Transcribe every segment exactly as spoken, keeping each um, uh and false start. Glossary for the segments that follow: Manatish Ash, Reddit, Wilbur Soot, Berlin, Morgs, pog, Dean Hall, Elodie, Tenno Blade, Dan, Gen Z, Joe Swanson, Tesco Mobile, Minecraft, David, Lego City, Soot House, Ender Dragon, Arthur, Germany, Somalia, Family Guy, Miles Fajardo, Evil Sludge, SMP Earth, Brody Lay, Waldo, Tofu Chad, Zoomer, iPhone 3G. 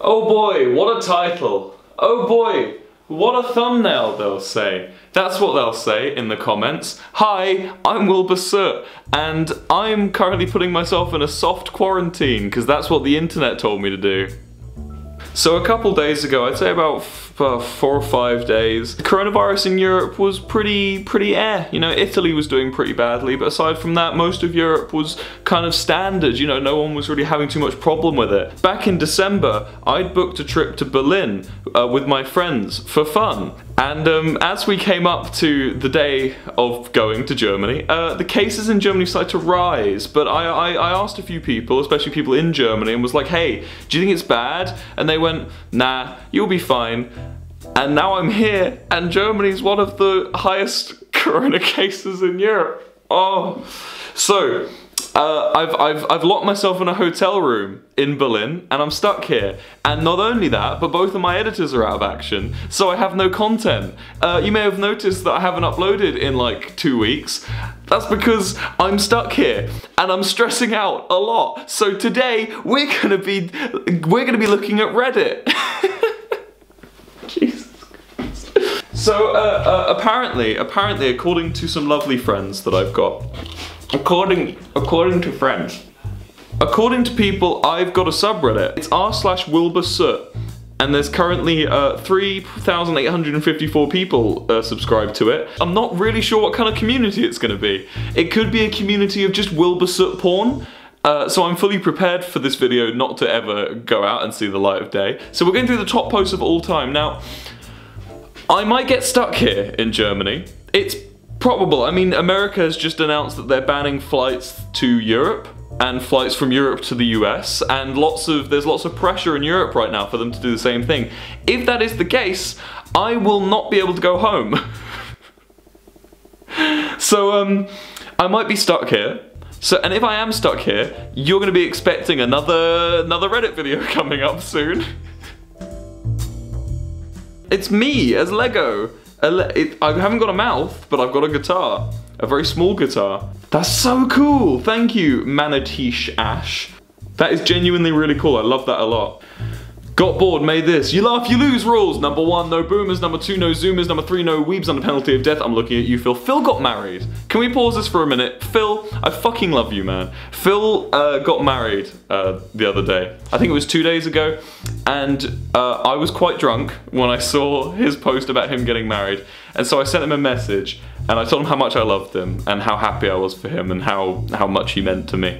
Oh boy, what a title. Oh boy, what a thumbnail, they'll say. That's what they'll say in the comments. Hi, I'm Wilbur Soot, and I'm currently putting myself in a soft quarantine, because that's what the internet told me to do. So a couple days ago, I'd say about f uh, four or five days, the coronavirus in Europe was pretty, pretty eh. You know, Italy was doing pretty badly, but aside from that, most of Europe was kind of standard. You know, no one was really having too much problem with it. Back in December, I'd booked a trip to Berlin uh, with my friends for fun. And um, as we came up to the day of going to Germany, uh, the cases in Germany started to rise, but I, I, I asked a few people, especially people in Germany, and was like, hey, do you think it's bad? And they went, nah, you'll be fine. And now I'm here, and Germany's one of the highest corona cases in Europe. Oh, so uh, I've, I've, I've locked myself in a hotel room in Berlin, and I'm stuck here. And not only that, but both of my editors are out of action, so I have no content. Uh, you may have noticed that I haven't uploaded in like two weeks. That's because I'm stuck here, and I'm stressing out a lot. So today, we're gonna be, we're gonna be looking at Reddit. Jesus. So uh, uh, apparently, apparently, according to some lovely friends that I've got, according, according to friends, according to people, I've got a subreddit. It's r slash Wilbur Soot, and there's currently uh, three thousand eight hundred fifty-four people uh, subscribed to it. I'm not really sure what kind of community it's gonna be. It could be a community of just Wilbur Soot porn, uh, so I'm fully prepared for this video not to ever go out and see the light of day. So we're going through the top posts of all time. Now, I might get stuck here in Germany. It's probable. I mean, America has just announced that they're banning flights to Europe and flights from Europe to the U S, and lots of there's lots of pressure in Europe right now for them to do the same thing. If that is the case, I will not be able to go home. So um, I might be stuck here. So, and if I am stuck here, you're going to be expecting another another Reddit video coming up soon. It's me as Lego. I haven't got a mouth, but I've got a guitar. A very small guitar. That's so cool! Thank you, Manatish Ash. That is genuinely really cool, I love that a lot. Got bored, made this. You laugh, you lose rules. Number one, no boomers. Number two, no zoomers. Number three, no weebs under penalty of death. I'm looking at you, Phil. Phil got married. Can we pause this for a minute? Phil, I fucking love you, man. Phil uh, got married uh, the other day. I think it was two days ago. And uh, I was quite drunk when I saw his post about him getting married. And so I sent him a message and I told him how much I loved him and how happy I was for him and how, how much he meant to me.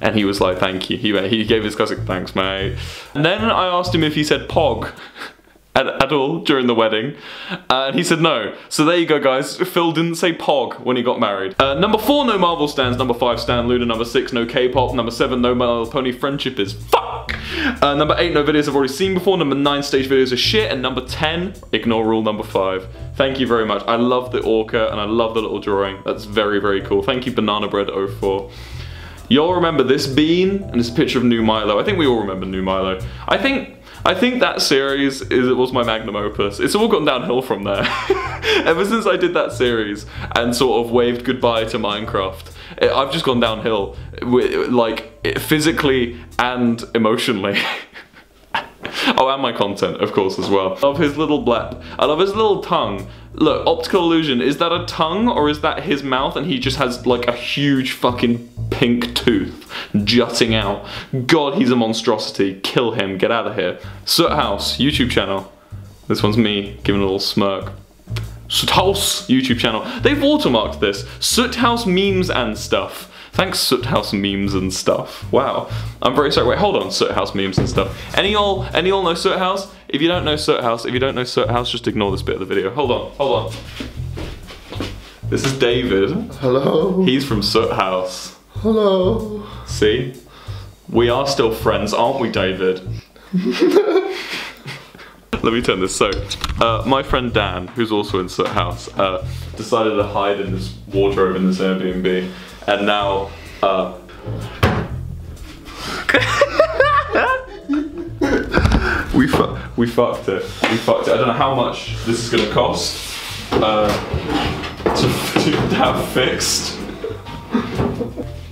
And he was like, thank you. He, he gave his classic thanks, mate. And then I asked him if he said pog at, at all during the wedding. Uh, and he said no. So there you go, guys. Phil didn't say pog when he got married. Uh, number four, no Marvel stands. Number five, Stan Luda. Number six, no K-pop. Number seven, no My Little Pony friendship is fuck. Uh, number eight, no videos I've already seen before. Number nine, stage videos are shit. And number ten, ignore rule number five. Thank you very much. I love the orca and I love the little drawing. That's very, very cool. Thank you, Banana Bread oh four. Y'all remember this bean and this picture of New Milo. I think we all remember New Milo. I think I think that series is it was my magnum opus. It's all gone downhill from there. Ever since I did that series and sort of waved goodbye to Minecraft, it, I've just gone downhill, like it, physically and emotionally. Oh, and my content, of course, as well. I love his little blep. I love his little tongue. Look, optical illusion. Is that a tongue or is that his mouth? And he just has like a huge fucking pink tooth jutting out. God, he's a monstrosity. Kill him. Get out of here. Soot House, YouTube channel. This one's me giving a little smirk. Soot House, YouTube channel. They've watermarked this. Soot House memes and stuff. Thanks, Soot House memes and stuff. Wow, I'm very sorry. Wait, hold on, Soot House memes and stuff. Any all, any all know Soot House? If you don't know Soot House, if you don't know Soot House, just ignore this bit of the video. Hold on, hold on. This is David. Hello. He's from Soot House. Hello. See, we are still friends, aren't we, David? Let me turn this. So, uh, my friend Dan, who's also in Soot House, uh, decided to hide in this wardrobe in this Airbnb. And now, uh... we, fu we fucked it, we fucked it. I don't know how much this is gonna cost uh, to, to have fixed.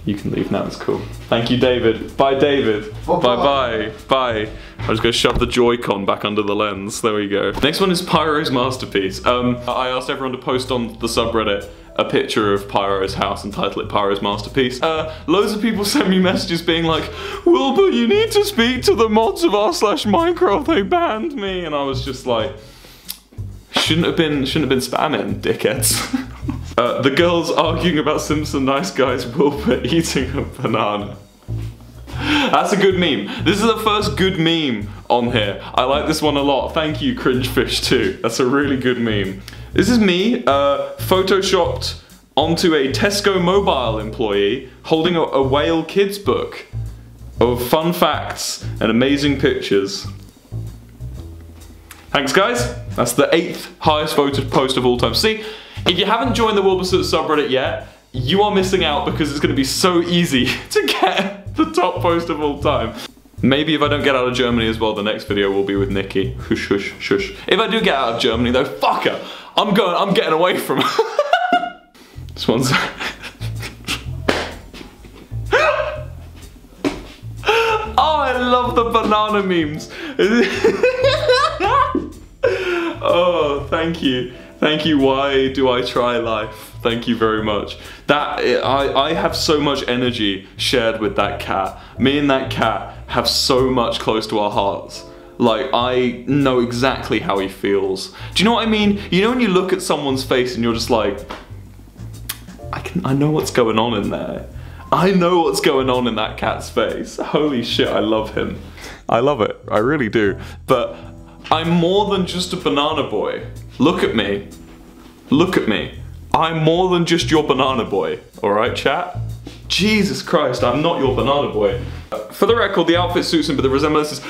You can leave now, it's cool. Thank you, David. Bye, David. Bye-bye. Bye. I'm just gonna shove the Joy-Con back under the lens. There we go. Next one is Pyro's masterpiece. Um, I asked everyone to post on the subreddit a picture of Pyro's house and title it Pyro's Masterpiece. Uh, loads of people sent me messages being like, Wilbur, you need to speak to the mods of r slash Minecraft, they banned me. And I was just like, shouldn't have been, shouldn't have been spamming, dickheads. Uh, the girls arguing about Simpson nice guys, Wilbur eating a banana. That's a good meme. This is the first good meme on here. I like this one a lot. Thank you, Cringefish too. That's a really good meme. This is me, uh, photoshopped onto a Tesco Mobile employee holding a, a whale kids book of fun facts and amazing pictures. Thanks guys. That's the eighth highest voted post of all time. See, if you haven't joined the Wilbur Soot subreddit yet, you are missing out because it's going to be so easy to get the top post of all time. Maybe if I don't get out of Germany as well, the next video will be with Nikki. Hush, hush, shush. If I do get out of Germany though, fuck her. I'm going, I'm getting away from her. This one's... oh, I love the banana memes. Oh, thank you. Thank you, why do I try life? Thank you very much. That, I, I have so much energy shared with that cat. Me and that cat have so much close to our hearts. Like, I know exactly how he feels. Do you know what I mean? You know when you look at someone's face and you're just like, I can, I know what's going on in there. I know what's going on in that cat's face. Holy shit, I love him. I love it, I really do. But I'm more than just a banana boy. Look at me. Look at me. I'm more than just your banana boy. Alright, chat? Jesus Christ, I'm not your banana boy. For the record, the outfit suits him, but the resemblance is...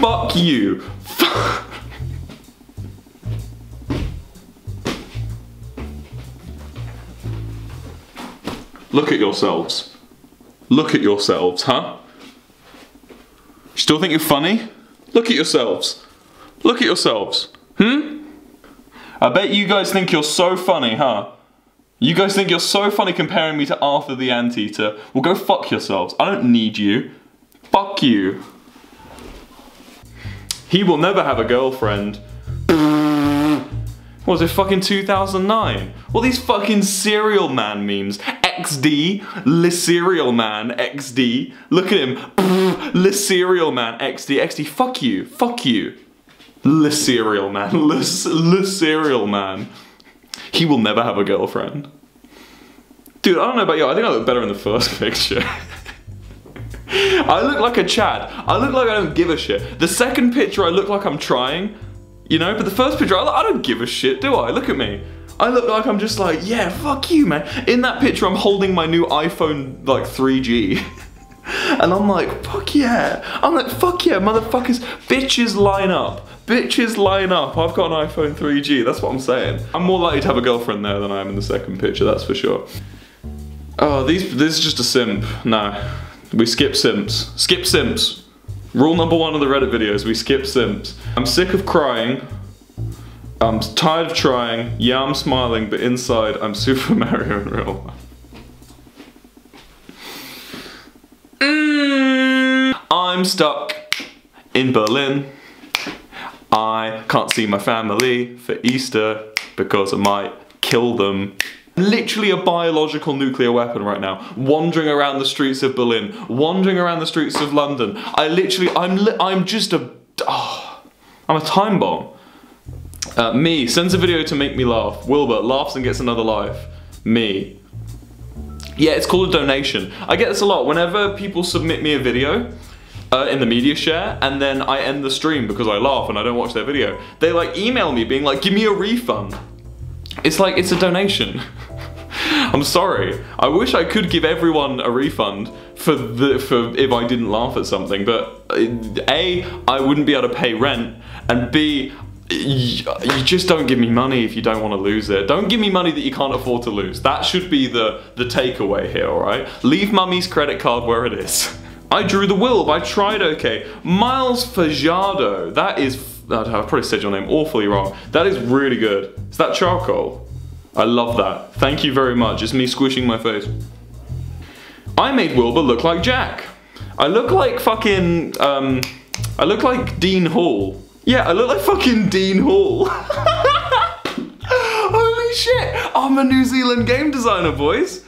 Fuck you. Look at yourselves. Look at yourselves, huh? Still think you're funny? Look at yourselves. Look at yourselves. Hmm? I bet you guys think you're so funny, huh? You guys think you're so funny comparing me to Arthur the Anteater. Well, go fuck yourselves. I don't need you. Fuck you. He will never have a girlfriend. What was it, fucking two thousand nine? Well, these fucking Serial Man memes. X D, Le Serial Man, X D. Look at him, Le Serial Man, X D, X D, fuck you, fuck you. Le Serial Man, Le, Le Serial Man. He will never have a girlfriend. Dude, I don't know about you, I think I look better in the first picture. I look like a Chad. I look like I don't give a shit. The second picture, I look like I'm trying, you know, but the first picture, I, I don't give a shit, do I? Look at me. I look like I'm just like, yeah, fuck you, man. In that picture, I'm holding my new iPhone, like, three G. And I'm like, fuck yeah. I'm like, fuck yeah, motherfuckers. Bitches line up. Bitches line up. I've got an iPhone three G. That's what I'm saying. I'm more likely to have a girlfriend there than I am in the second picture, that's for sure. Oh, these, this is just a simp. No. We skip simps. Skip simps. Rule number one of the Reddit videos, we skip simps. I'm sick of crying. I'm tired of trying, yeah I'm smiling, but inside I'm Super Mario in real life. Mm. I'm stuck in Berlin. I can't see my family for Easter because I might kill them. Literally a biological nuclear weapon right now, wandering around the streets of Berlin, wandering around the streets of London. I literally, I'm, li I'm just a, oh, I'm a time bomb. Uh, me, sends a video to make me laugh. Wilbur, laughs and gets another life. Me. Yeah, it's called a donation. I get this a lot. Whenever people submit me a video uh, in the media share, and then I end the stream because I laugh and I don't watch their video, they like email me being like, give me a refund. It's like, it's a donation. I'm sorry. I wish I could give everyone a refund for the for if I didn't laugh at something, but A, I wouldn't be able to pay rent, and B, you just don't give me money if you don't want to lose it. Don't give me money that you can't afford to lose. That should be the, the takeaway here, alright? Leave mummy's credit card where it is. I drew the will, I tried okay. Miles Fajardo, that is, I've probably said your name awfully wrong. That is really good. Is that charcoal? I love that. Thank you very much. It's me squishing my face. I make Wilbur look like Jack. I look like fucking, um, I look like Dean Hall. Yeah, I look like fucking Dean Hall. Holy shit, I'm a New Zealand game designer, boys.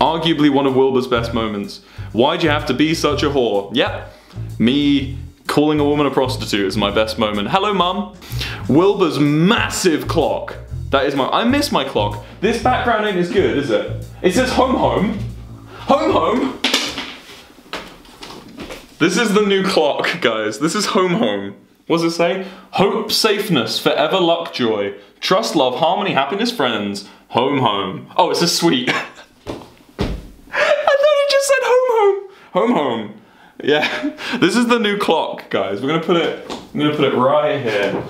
Arguably one of Wilbur's best moments. Why'd you have to be such a whore? Yep, me calling a woman a prostitute is my best moment. Hello, mum. Wilbur's massive clock. That is my, I miss my clock. This background ain't as good, is it? It says home home. Home home. This is the new clock, guys. This is home home. What does it say? Hope, safeness, forever luck, joy. Trust, love, harmony, happiness, friends. Home home. Oh, it's a sweet. Home home. Yeah. This is the new clock, guys. We're gonna put it I'm gonna put it right here.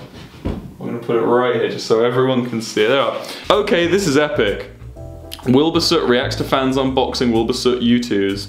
We're gonna put it right here just so everyone can see it. There we are. Okay, this is epic. Wilbur Soot reacts to fans unboxing Wilbur Soot U twos.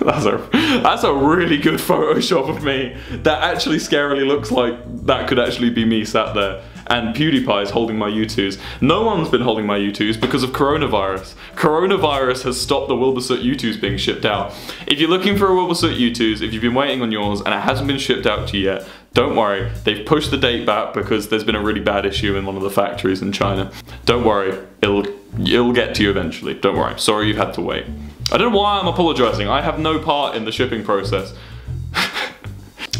That's a that's a really good Photoshop of me. That actually scarily looks like that could actually be me sat there. And PewDiePie's holding my U twos. No one's been holding my U twos because of coronavirus. Coronavirus has stopped the Wilbur Soot U twos being shipped out. If you're looking for a Wilbur Soot U twos, if you've been waiting on yours and it hasn't been shipped out to you yet, don't worry, they've pushed the date back because there's been a really bad issue in one of the factories in China. Don't worry, it'll, it'll get to you eventually. Don't worry, sorry you've had to wait. I don't know why I'm apologizing. I have no part in the shipping process.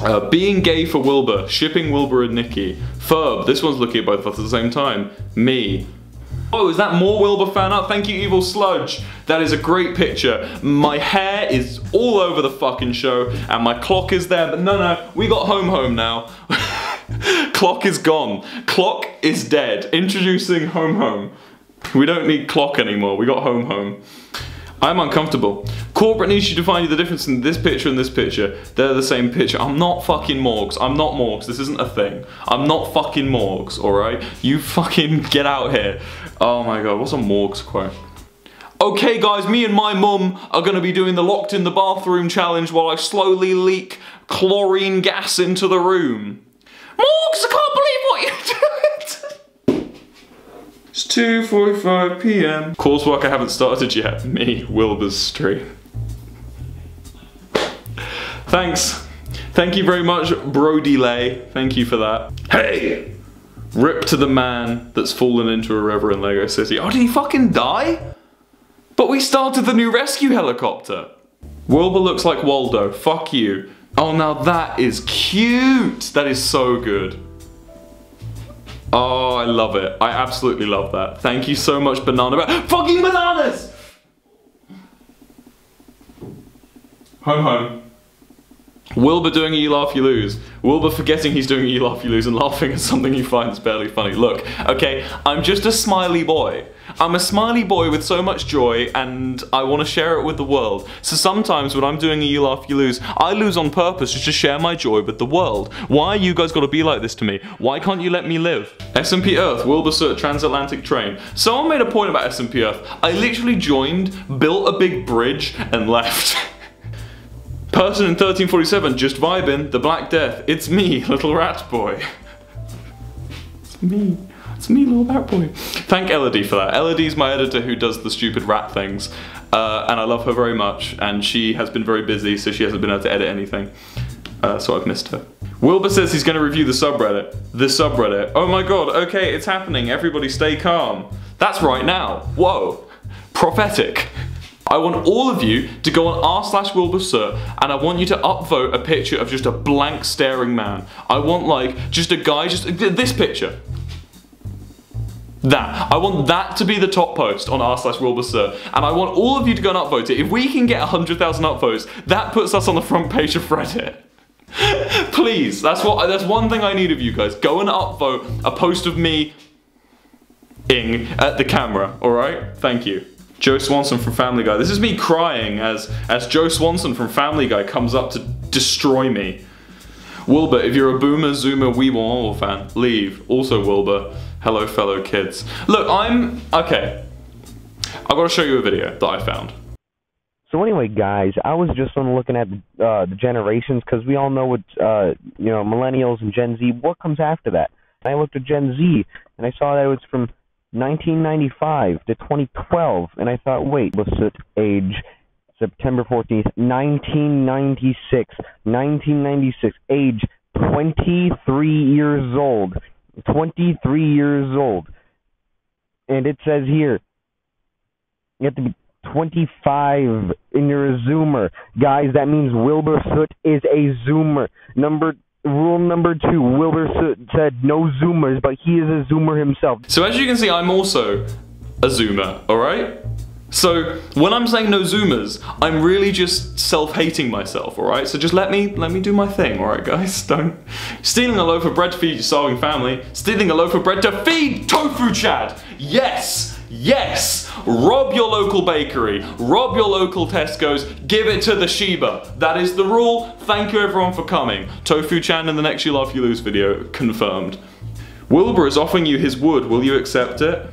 Uh, being gay for Wilbur, shipping Wilbur and Nikki. Ferb, this one's looking at both of us at the same time. Me. Oh, is that more Wilbur fan art? Thank you, Evil Sludge. That is a great picture. My hair is all over the fucking show, and my clock is there, but no, no, we got home home now. Clock is gone. Clock is dead. Introducing home home. We don't need clock anymore, we got home home. I'm uncomfortable. Corporate needs you to find the difference in this picture and this picture. They're the same picture. I'm not fucking Morgs. I'm not Morgs. This isn't a thing. I'm not fucking Morgs, alright? You fucking get out here. Oh my god, what's a Morgs quote? Okay guys, me and my mum are gonna be doing the locked in the bathroom challenge while I slowly leak chlorine gas into the room. Morgs, I can't believe what you're doing! It's two forty-five p m Coursework I haven't started yet. Me, Wilbur's stream. Thanks. Thank you very much, Brody Lay. Thank you for that. Hey! Rip to the man that's fallen into a river in Lego City. Oh, did he fucking die? But we started the new rescue helicopter. Wilbur looks like Waldo. Fuck you. Oh, now that is cute. That is so good. Oh, I love it. I absolutely love that. Thank you so much, banana. Fucking bananas! Home, home. Wilbur doing a you laugh, you lose. Wilbur forgetting he's doing a you laugh, you lose and laughing at something he finds barely funny. Look, okay, I'm just a smiley boy. I'm a smiley boy with so much joy and I want to share it with the world. So sometimes when I'm doing a you laugh, you lose, I lose on purpose just to share my joy with the world. Why are you guys gotta be like this to me? Why can't you let me live? S M P Earth, Wilbur Soot, transatlantic train. Someone made a point about S M P Earth. I literally joined, built a big bridge and left. Person in thirteen forty-seven, just vibing, the Black Death. It's me, little rat boy. It's me. It's me, little rat boy. Thank Elodie for that. Elodie's my editor who does the stupid rat things. Uh, and I love her very much. And she has been very busy, so she hasn't been able to edit anything. Uh, so I've missed her. Wilbur says he's going to review the subreddit. The subreddit. Oh my god, okay, it's happening. Everybody stay calm. That's right now. Whoa. Prophetic. I want all of you to go on r slash Wilbur Soot and I want you to upvote a picture of just a blank staring man. I want like, just a guy, just this picture. That. I want that to be the top post on r slash Wilbur Soot and I want all of you to go and upvote it. If we can get one hundred thousand upvotes, that puts us on the front page of Reddit. Please, that's, what, that's one thing I need of you guys. Go and upvote a post of me ing at the camera, alright? Thank you. Joe Swanson from Family Guy. This is me crying as, as Joe Swanson from Family Guy comes up to destroy me. Wilbur, if you're a boomer, zoomer, wee wah fan, leave. Also Wilbur, hello fellow kids. Look, I'm, okay. I've got to show you a video that I found. So anyway, guys, I was just on looking at uh, the generations because we all know what, uh, you know, millennials and Gen Z, what comes after that? And I looked at Gen Z and I saw that it was from nineteen ninety-five to twenty twelve, and I thought, wait, was Soot age September fourteenth, nineteen ninety-six, nineteen ninety-six, age twenty-three years old, twenty-three years old, and it says here, you have to be twenty-five and you're a Zoomer. Guys, that means Wilbur Soot is a Zoomer. Number Rule number two, Wilbur Soot said no Zoomers, but he is a Zoomer himself. So as you can see, I'm also a Zoomer, alright? So when I'm saying no Zoomers, I'm really just self-hating myself, alright? So just let me let me do my thing, alright guys? Don't... Stealing a loaf of bread to feed your starving family. Stealing a loaf of bread to feed Tofu Chad! Yes! Yes! Rob your local bakery, rob your local Tesco's, give it to the Sheba. That is the rule. Thank you everyone for coming. Tofu Chan in the next You Laugh You Lose video, confirmed. Wilbur is offering you his wood, will you accept it?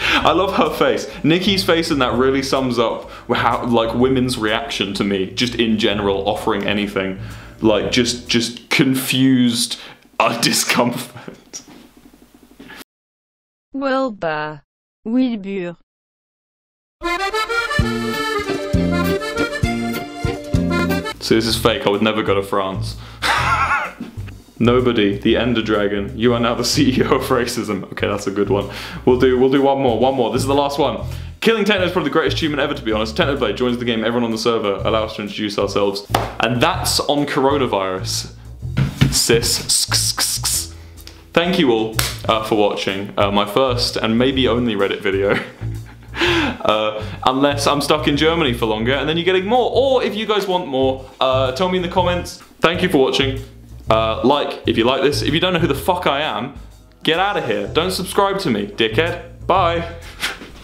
I love her face. Nikki's face in that really sums up how, like, women's reaction to me, just in general, offering anything. Like, just, just confused uh, discomfort. Wilbur. Wilbur. See, this is fake. I would never go to France. Nobody, the Ender Dragon. You are now the C E O of racism. Okay, that's a good one. We'll do we'll do one more, one more. This is the last one. Killing Tenno is probably the greatest achievement ever, to be honest. Tenno Blade joins the game, everyone on the server, allow us to introduce ourselves. And that's on coronavirus. Sis. Thank you all uh, for watching uh, my first and maybe only Reddit video. uh, unless I'm stuck in Germany for longer and then you're getting more. Or if you guys want more, uh, tell me in the comments. Thank you for watching. Uh, like if you like this. If you don't know who the fuck I am, get out of here. Don't subscribe to me, dickhead. Bye.